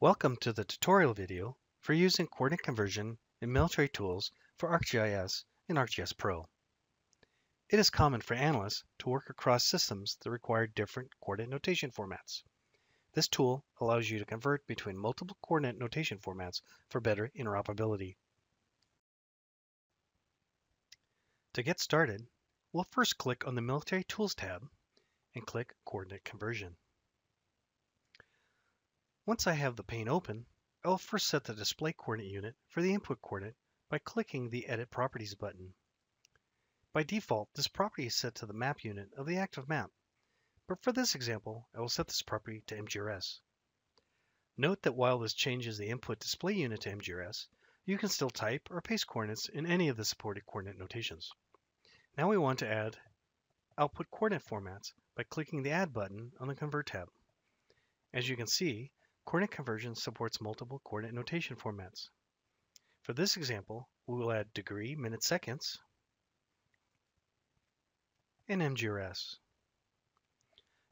Welcome to the tutorial video for using coordinate conversion in military tools for ArcGIS and ArcGIS Pro. It is common for analysts to work across systems that require different coordinate notation formats. This tool allows you to convert between multiple coordinate notation formats for better interoperability. To get started, we'll first click on the Military Tools tab and click Coordinate Conversion. Once I have the pane open, I'll first set the display coordinate unit for the input coordinate by clicking the Edit Properties button. By default, this property is set to the map unit of the active map, but for this example, I will set this property to MGRS. Note that while this changes the input display unit to MGRS, you can still type or paste coordinates in any of the supported coordinate notations. Now we want to add output coordinate formats by clicking the Add button on the Convert tab. As you can see, coordinate conversion supports multiple coordinate notation formats. For this example, we will add degree, minute, seconds, and MGRS.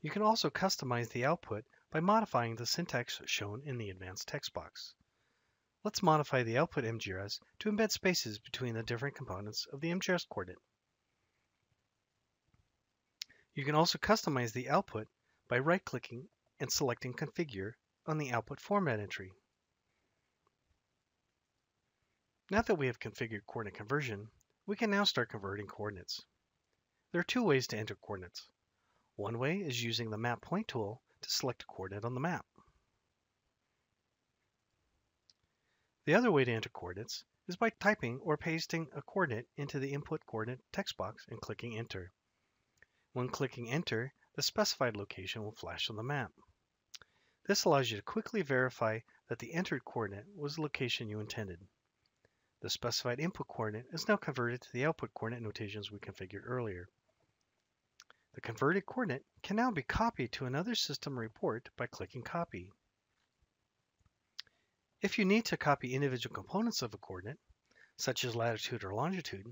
You can also customize the output by modifying the syntax shown in the advanced text box. Let's modify the output MGRS to embed spaces between the different components of the MGRS coordinate. You can also customize the output by right-clicking and selecting Configure on the output format entry. Now that we have configured coordinate conversion, we can now start converting coordinates. There are two ways to enter coordinates. One way is using the Map Point tool to select a coordinate on the map. The other way to enter coordinates is by typing or pasting a coordinate into the Input Coordinate text box and clicking Enter. When clicking Enter, the specified location will flash on the map. This allows you to quickly verify that the entered coordinate was the location you intended. The specified input coordinate is now converted to the output coordinate notations we configured earlier. The converted coordinate can now be copied to another system report by clicking Copy. If you need to copy individual components of a coordinate, such as latitude or longitude,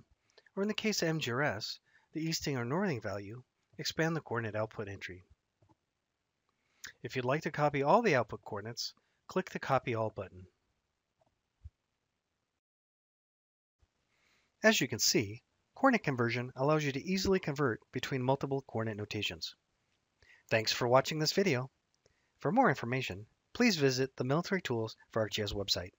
or in the case of MGRS, the easting or northing value, expand the coordinate output entry. If you'd like to copy all the output coordinates, click the Copy All button. As you can see, coordinate conversion allows you to easily convert between multiple coordinate notations. Thanks for watching this video. For more information, please visit the Military Tools for ArcGIS website.